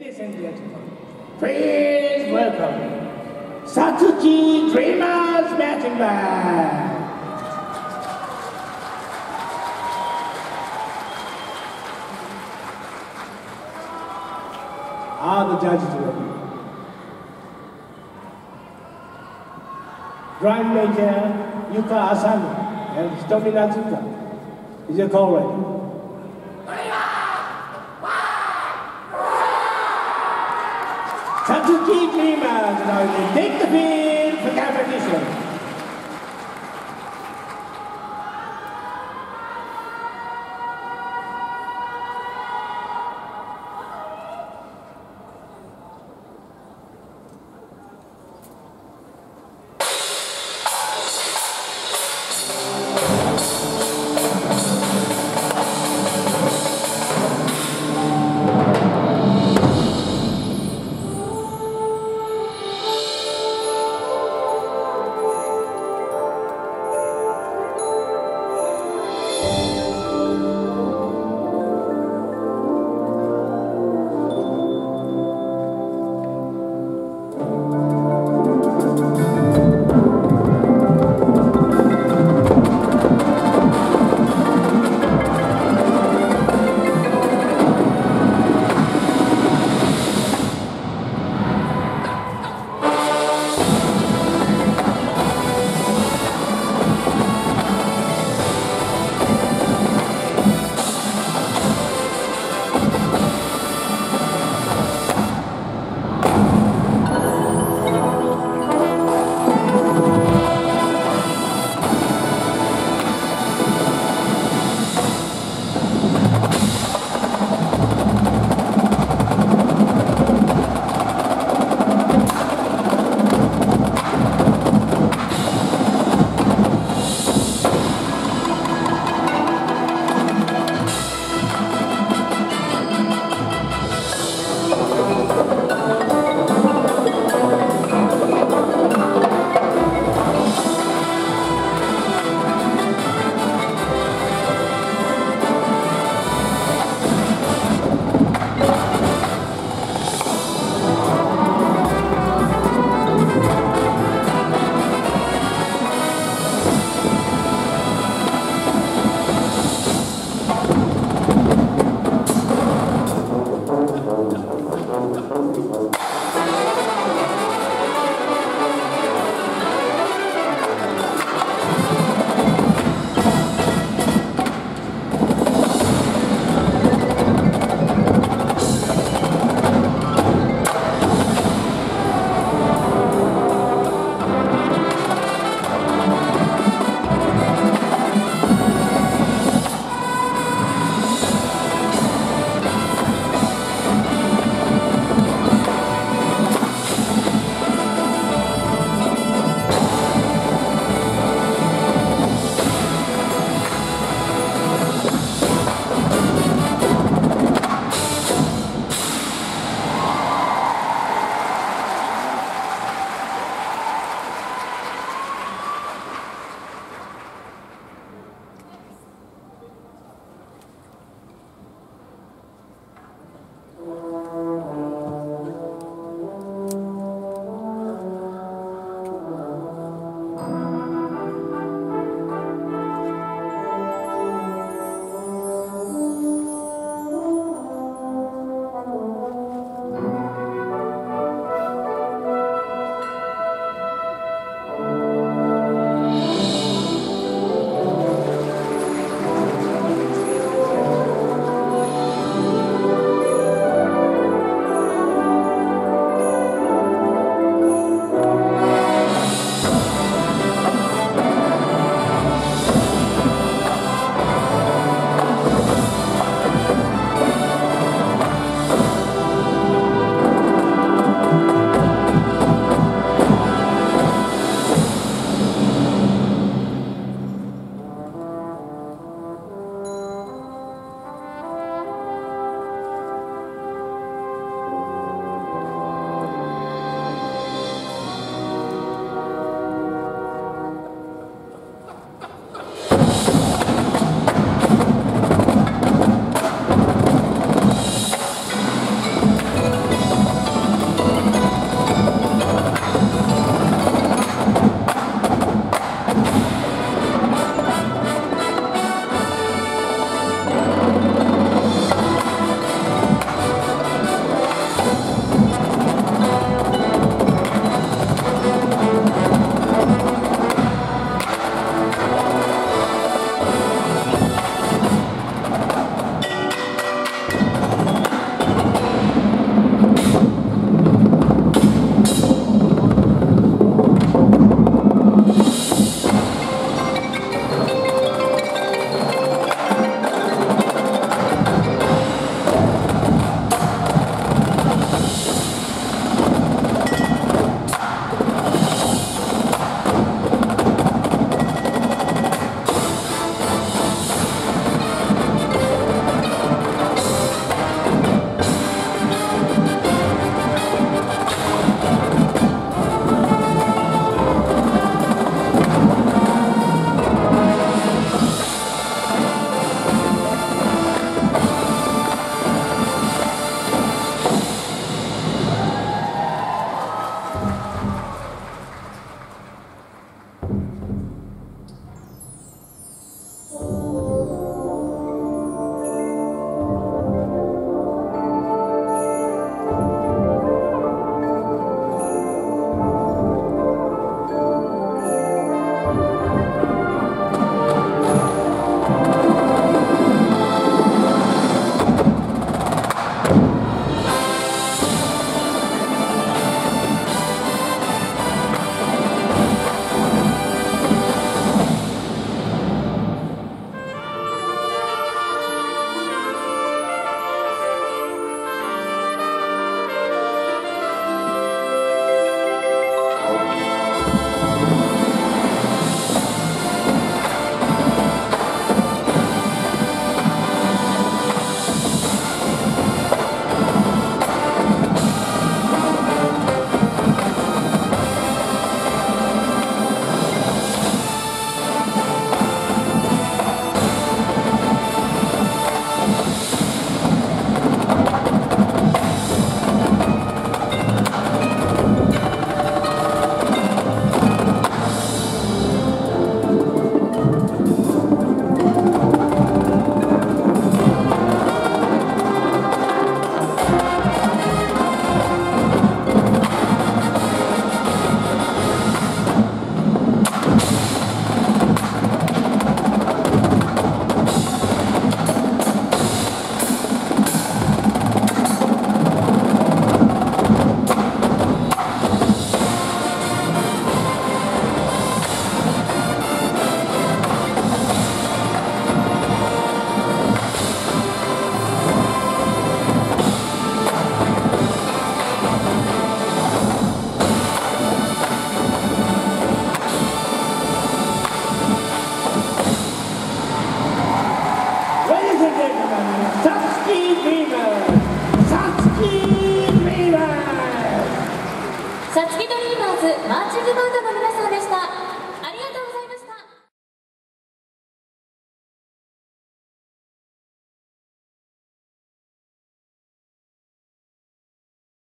Ladies and gentlemen, please welcome Satsuki Dreamers Marching Band. Are the judges ready? Drum major Yuka Asami and Hitomi Natsuka. Is your call ready? Satsuki Dreamers now will take the field for competition. Dreamers マーチングバンドの皆さんでした。